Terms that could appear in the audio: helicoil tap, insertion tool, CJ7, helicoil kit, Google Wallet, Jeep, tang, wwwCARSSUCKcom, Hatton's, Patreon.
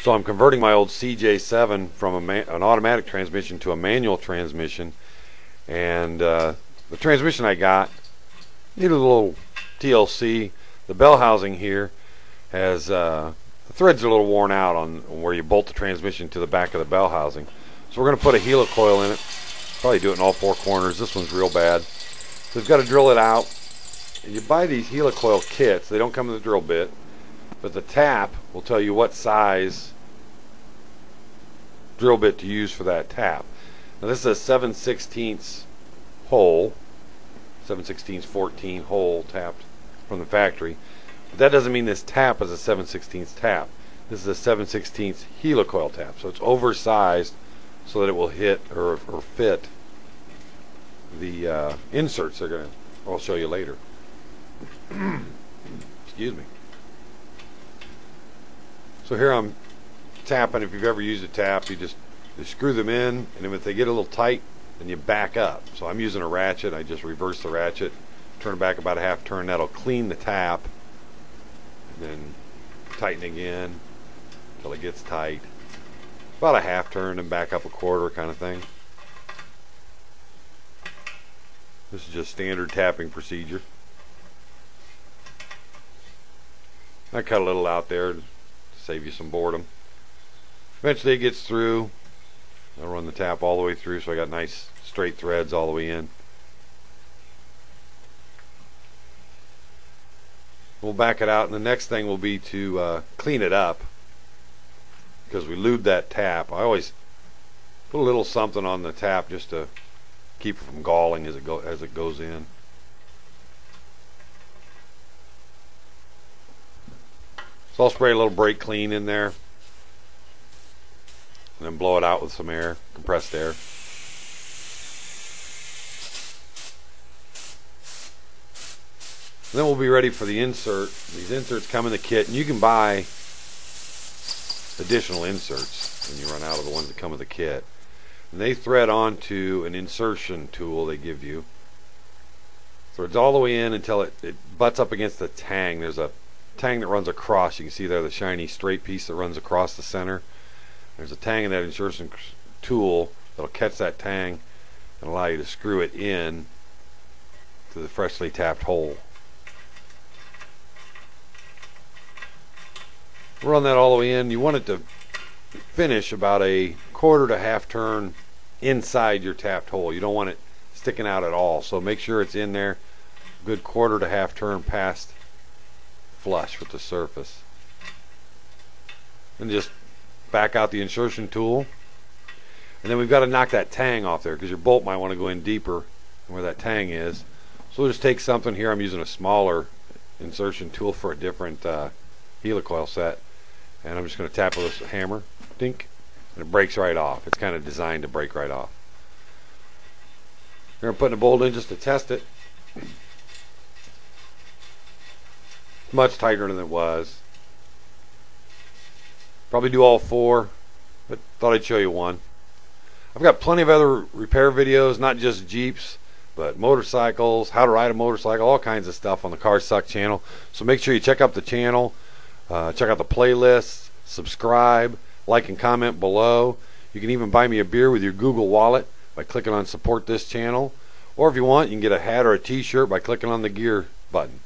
So I'm converting my old CJ7 from an automatic transmission to a manual transmission, and the transmission I got needed a little TLC. The bell housing here has the threads are a little worn out on where you bolt the transmission to the back of the bell housing. So we're going to put a helicoil in it. Probably do it in all four corners. This one's real bad. So we've got to drill it out. You buy these helicoil kits. They don't come with a drill bit. But the tap will tell you what size drill bit to use for that tap. Now this is a 7/16 hole, 7/16 14 hole tapped from the factory. But that doesn't mean this tap is a 7/16 tap. This is a 7/16 helicoil tap, so it's oversized so that it will hit or fit the inserts they're going to. I'll show you later. Excuse me. So here I'm tapping. If you've ever used a tap, you just screw them in, and if they get a little tight, then you back up. So I'm using a ratchet. I just reverse the ratchet, turn it back about a half turn. That'll clean the tap, and then tighten again until it gets tight. About a half turn and back up a quarter kind of thing. This is just standard tapping procedure. I cut a little out there, save you some boredom. Eventually it gets through. I'll run the tap all the way through, so I got nice straight threads all the way in. We'll back it out, and the next thing will be to clean it up, because we lubed that tap. I always put a little something on the tap just to keep it from galling as it goes in. So I'll spray a little brake clean in there, and then blow it out with some air, compressed air. And then we'll be ready for the insert. These inserts come in the kit, and you can buy additional inserts when you run out of the ones that come with the kit. And they thread onto an insertion tool they give you. Threads all the way in until it butts up against the tang. There's a tang that runs across. You can see there the shiny straight piece that runs across the center. There's a tang in that insertion tool that'll catch that tang and allow you to screw it in to the freshly tapped hole. Run that all the way in. You want it to finish about a quarter to half turn inside your tapped hole. You don't want it sticking out at all, so make sure it's in there a good quarter to half turn past flush with the surface. And just back out the insertion tool, and then we've got to knock that tang off there, because your bolt might want to go in deeper than where that tang is. So we'll just take something here. I'm using a smaller insertion tool for a different helicoil set, and I'm just going to tap with this hammer, dink, and it breaks right off. It's kind of designed to break right off. We're going to put in a bolt in just to test it. Much tighter than it was. Probably do all four, but thought I'd show you one. I've got plenty of other repair videos, not just Jeeps, but motorcycles, how to ride a motorcycle, all kinds of stuff on the Car Suck channel. So make sure you check out the channel, check out the playlists, subscribe, like and comment below. You can even buy me a beer with your Google Wallet by clicking on support this channel, or if you want, you can get a hat or a t-shirt by clicking on the gear button.